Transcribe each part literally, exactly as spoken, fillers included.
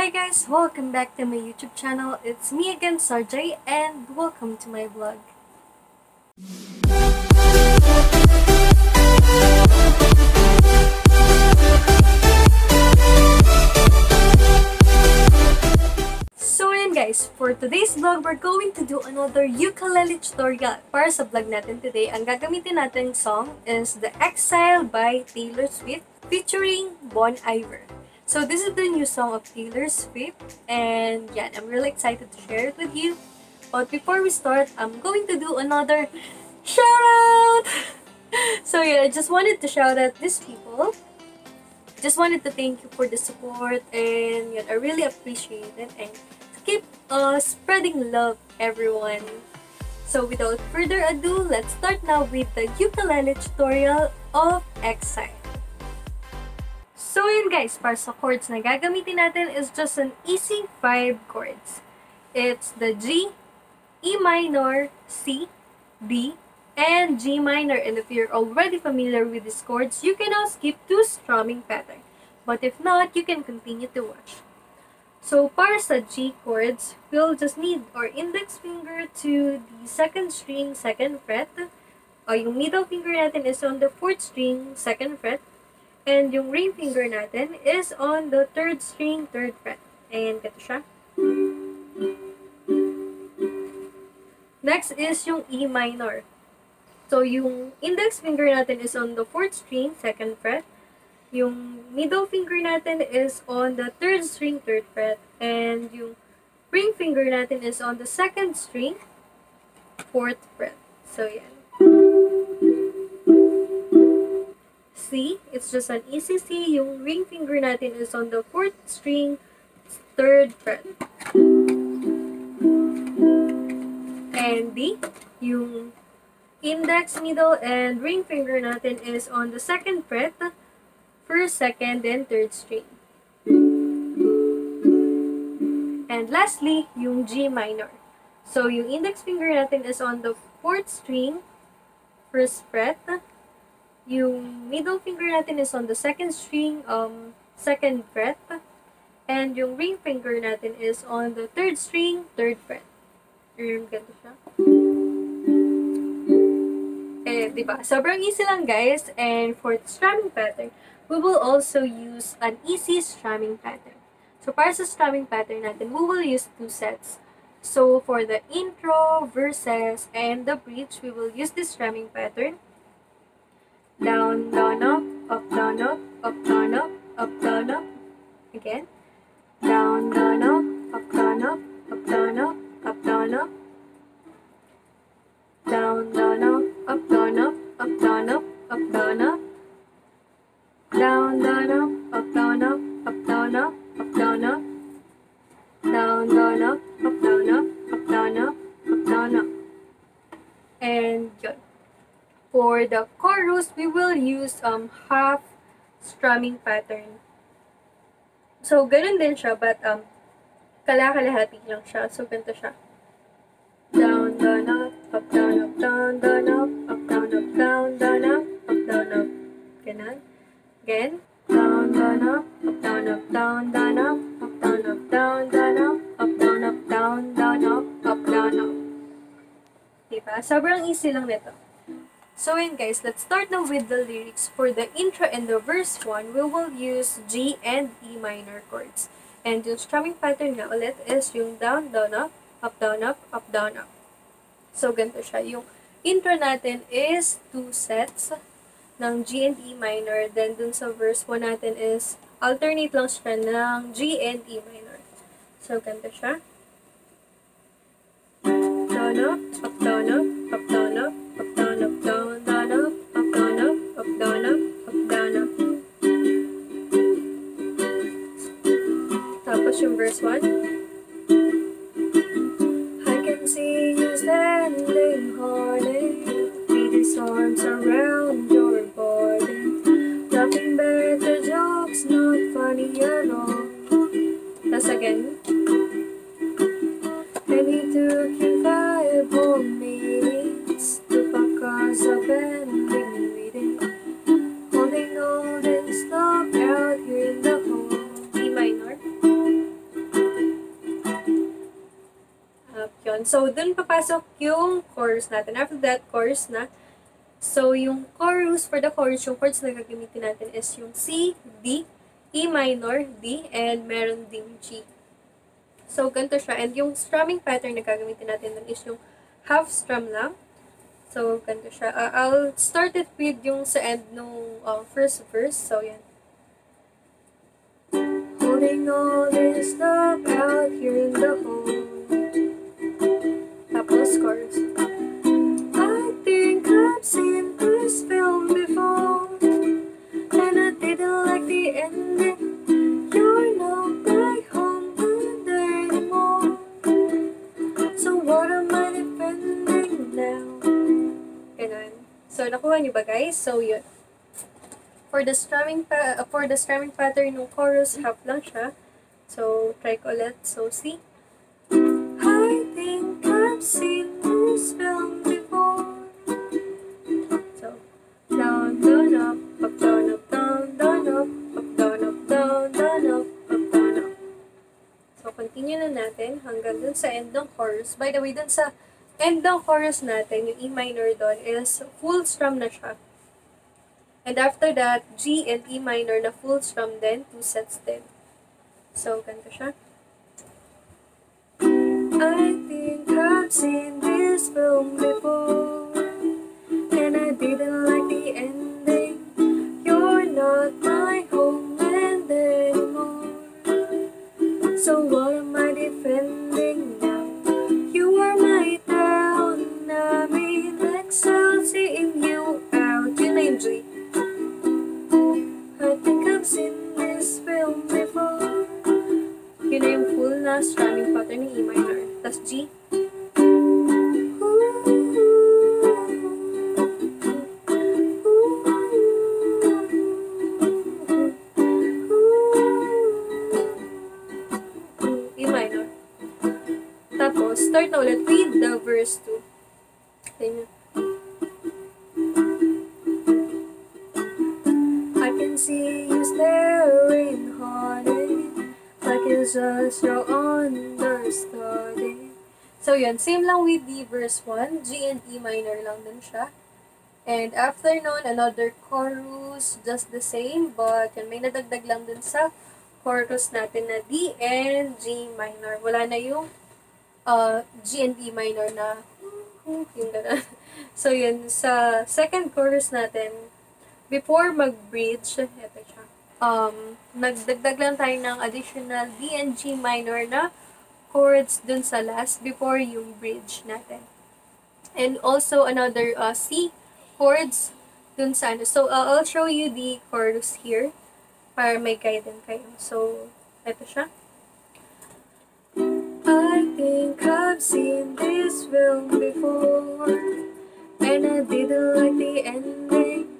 Hi guys, welcome back to my YouTube channel. It's me again, Sarjae, and welcome to my vlog. So ayan guys, for today's vlog, we're going to do another ukulele tutorial. Para sa vlog natin today, ang gagamitin natin song is The Exile by Taylor Swift featuring Bon Iver. So this is the new song of Taylor Swift, and yeah, I'm really excited to share it with you. But before we start, I'm going to do another shout out. So yeah, I just wanted to shout out these people. Just wanted to thank you for the support, and yeah, I really appreciate it. And keep uh, spreading love, everyone. So without further ado, let's start now with the ukulele tutorial of Exile. So yun guys, para sa chords na gagamitin natin is just an easy five chords. It's the G, E minor, C, B, and G minor. And if you're already familiar with these chords, you can now skip to strumming pattern. But if not, you can continue to watch. So para sa G chords, we'll just need our index finger to the second string, second fret. O yung middle finger natin is on the fourth string, second fret. And yung ring finger natin is on the third string, third fret. And ito siya. Next is yung E minor. So yung index finger natin is on the fourth string, second fret. Yung middle finger natin is on the third string, third fret. And yung ring finger natin is on the second string, fourth fret. So yan. C, it's just an easy C. Yung ring finger natin is on the fourth string, third fret. And D, yung index, middle, and ring finger natin is on the second fret, first, second, and third string. And lastly, yung G minor. So yung index finger natin is on the fourth string, first fret. Yung middle finger natin is on the second string, um, second fret. And yung ring finger natin is on the third string, third fret. Yung ganito siya. Eh, diba? Sobrang easy lang, guys. And for the strumming pattern, we will also use an easy strumming pattern. So, para sa strumming pattern natin, we will use two sets. So, for the intro, verses, and the bridge, we will use this strumming pattern. Down, down, up, up, down, up, up, down, up, up, down, up. Again. Down, down, up, up, down, up, up, down, up, up, down, up. Down, down, up, up, down, up, up, down, up, up, down, up. Down, down, up, up, down, up, up, down, up, up, down, up. Down, down, up, up, down, up, up, down, up, up, down, up. And yun. For the chorus, we will use um half strumming pattern. So, ganun din siya, but um, kalakalahati lang siya. So, ganito siya. Down, down, up, up, down, up, down, down, up, up, down, up, down, down, up, up, down, up. Ganun. Again. Down, down, up, up, down, up, down, down, up, up, down, up, down, down, up, up, down, up, down, down, up, up, down, up. Diba? Sobrang easy lang nito. So in guys, let's start now with the lyrics. For the intro and the verse one, we will use G and E minor chords. And yung strumming pattern na ulit is yung down, down, up, up, down, up, up, down, up. So ganito siya. Yung intro natin is two sets ng G and E minor. Then dun sa verse one natin is alternate lang siya ng G and E minor. So ganito siya. Down, up, up, down, up, up, down, up. Up, down, up, down, down, up, up, down, up, up, down, up, up, down, up. Tapos yung verse one. I can see you standing haunted, with his arms around your body. Nothing better jokes, not funny at all. Tapos again. And he took you five more minutes. Cause I've been reading, holding old and stuck out here in the hall. E minor. yun. So, dun papasok yung chorus natin. After that, chorus na. So, yung chorus, for the chorus, yung chords na gagamitin natin is yung C, D, E minor, D, and meron ding G. So, ganito siya. And yung strumming pattern na gagamitin natin dun is yung half strum lang. So, ganito siya. Uh, I'll start it with yung sa end nung uh, first verse. So, yan. Holding all this love out here in the home. Tapos chorus. I think I've seen this film before, and I didn't like the ending. You're not back home anymore, so what am I defending now? Ganun. So nakuha niyo ba guys? So yun. For the strumming pa for the strumming pattern ng chorus, half lang siya. So try ko ulit. So see. I think I've seen this film before. So down, down, up, up, down, up, down, down, up, up, down, up, down, down, up, up, down, up. So continue na natin hanggang dun sa end ng chorus. By the way, dun sa end ng chorus natin, yung E minor dun is full strum na siya. And after that, G and E minor na full strum din, two sets din. So, ganito siya. I think I've seen this film before, and I didn't like the ending. You're not my homeland anymore, so what am I defending now? You are my town, I'm in exile, seeing you out. Yun na yung G. I think I've seen this film before. Yun na yung full na strumming pattern ng E minor. Tapos G. E minor. Tapos, start na ulit with the verse two. Ganyan. See you staring hard like it's just your understudy. So yun, same lang with the verse one, G and E minor lang dun siya. And after nun, another chorus, just the same, but yun, may nadagdag lang dun sa chorus natin na D and G minor. Wala na yung uh, G and E minor na yung gano'n. So yun, sa second chorus natin, before mag-bridge, eto siya, um, nagdagdag lang tayo ng additional D and G minor na chords dun sa last before yung bridge natin. And also another uh, C chords dun sa ano. So, uh, I'll show you the chords here para may guidance kayo. So, eto siya. I think I've seen this film before, and I didn't like the ending.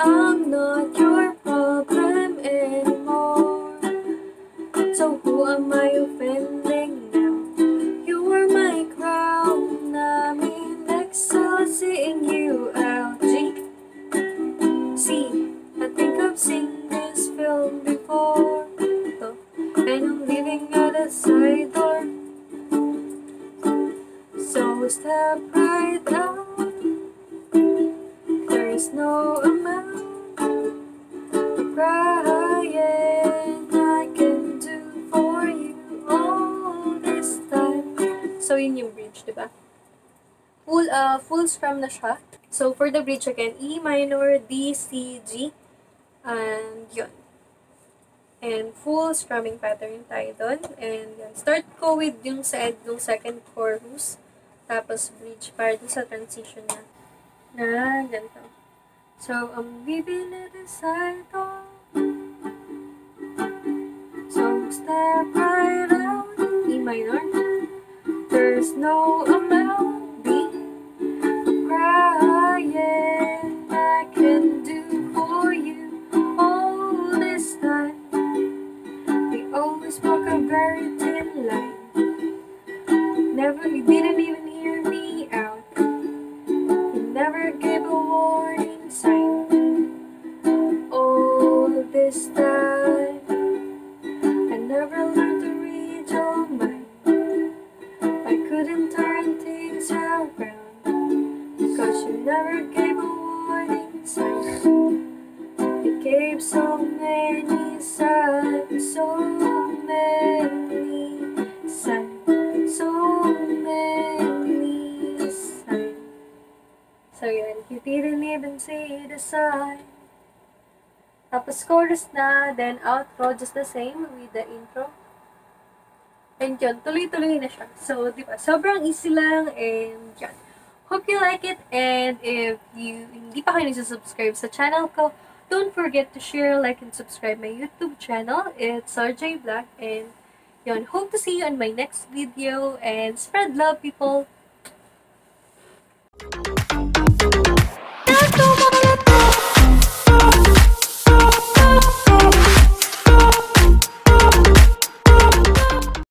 I'm not your problem anymore, so who am I offending now? You were my crown, I'm in exile, seeing you out. G, C, I think I've seen this film before, and I'm living out a side door, so step right out. There is no amount crying I can do for you all this time. So yun yung bridge, diba? Full, uh, full strum na siya. So for the bridge again, E minor, D, C, G, and yun. And full strumming pattern tayo dun. And yun, start ko with yung sa end ng second chorus, tapos bridge para dun sa transition na. Na, ganito. So, I'm living at the side door, so step right out. E minor. There's no amount. B. Crying I can do for you all this time. We always walk a very thin line. Never, you didn't even hear me out. Never gave a warning sign. All this time I never learned to read your mind. I couldn't turn sigh. Tapos chorus na, then outro, just the same with the intro. And yun, tuloy-tuloy na siya. So, diba, sobrang easy lang, and yun. Hope you like it, and if you hindi pa kayo nagsusubscribe sa channel ko, don't forget to share, like, and subscribe my YouTube channel. It's Sarjae Black, and yun, hope to see you on my next video, and spread love, people!